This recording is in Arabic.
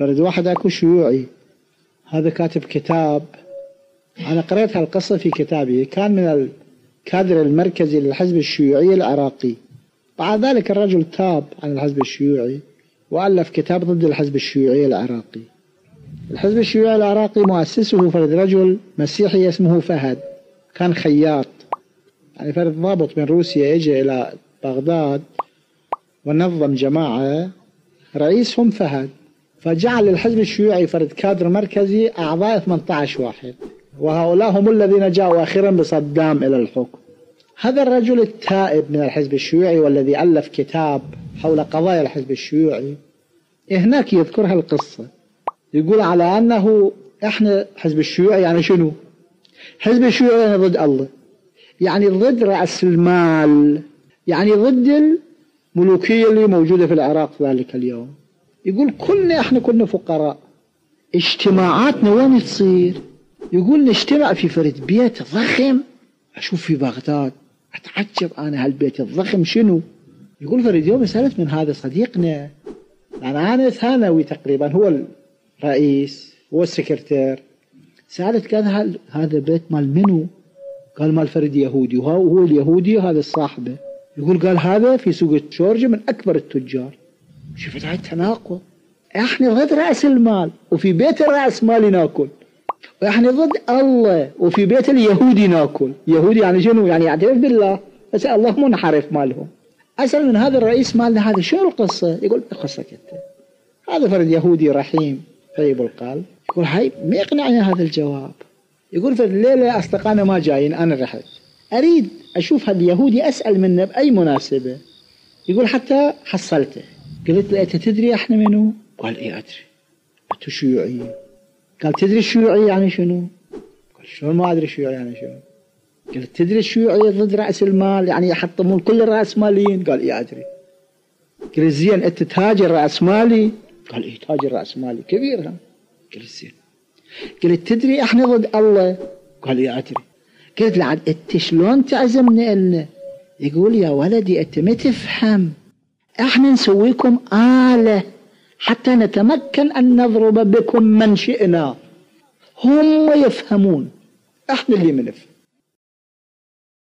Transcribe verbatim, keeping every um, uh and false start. فرد واحد اكو شيوعي، هذا كاتب كتاب، انا قريت هالقصه في كتابي، كان من الكادر المركزي للحزب الشيوعي العراقي. بعد ذلك الرجل تاب عن الحزب الشيوعي والف كتاب ضد الحزب الشيوعي العراقي. الحزب الشيوعي العراقي مؤسسه فرد رجل مسيحي اسمه فهد، كان خياط، يعني فرد ضابط من روسيا اجى الى بغداد ونظم جماعه رئيسهم فهد، فجعل الحزب الشيوعي فرد كادر مركزي اعضاء ثمانية عشر واحد، وهؤلاء هم الذين جاءوا اخيرا بصدام الى الحكم. هذا الرجل التائب من الحزب الشيوعي والذي الف كتاب حول قضايا الحزب الشيوعي هناك يذكرها القصه، يقول على انه احنا حزب الشيوعي يعني شنو؟ حزب الشيوعي يعني ضد الله، يعني ضد راس المال، يعني ضد الملوكيه اللي موجوده في العراق ذلك اليوم. يقول كلنا احنا كنا فقراء، اجتماعاتنا وين تصير؟ يقول نجتمع في فرد بيت ضخم اشوف في بغداد، اتعجب انا هالبيت الضخم شنو؟ يقول فرد يوم سالت من هذا صديقنا، يعني انا ثانوي تقريبا، هو الرئيس هو السكرتير، سالت قال هل هذا بيت مال منو؟ قال مال فرد يهودي، وهو اليهودي هذا صاحبه. يقول قال هذا في سوق جورجيا من اكبر التجار. شفت هاي التناقض، احنا ضد راس المال وفي بيت الراس مالي ناكل، واحنا ضد الله وفي بيت اليهودي ناكل. يهودي يعني شنو؟ يعني يعترف بالله بس الله منحرف مالهم. اسال من هذا الرئيس مالنا هذا شنو القصه؟ يقول قصه كذا، هذا فرد يهودي رحيم طيب القلب. يقول هاي ما يقنعني هذا الجواب. يقول فالليله اصدقائنا ما جايين انا رحت، اريد اشوف هاليهودي اسال منه باي مناسبه. يقول حتى حصلته، قلت له انت تدري احنا منو؟ قال اي ادري. قلت له شيوعيين. قال تدري الشيوعي يعني شنو؟ قال شلون ما ادري الشيوعي يعني شنو؟ قلت تدري الشيوعي ضد راس المال يعني يحطمون كل الراس ماليين؟ قال اي ادري. قلت زين انت تاجر راس مالي؟ قال اي تاجر راس مالي كبير هم. قلت زين. قلت تدري احنا ضد الله؟ قال اي ادري. قلت له عاد انت شلون تعزمنا النا؟ يقول يا ولدي انت ما تفهم، احنا نسويكم آلة حتى نتمكن ان نضرب بكم من شئنا. هم يفهمون، احنا اللي منفهم.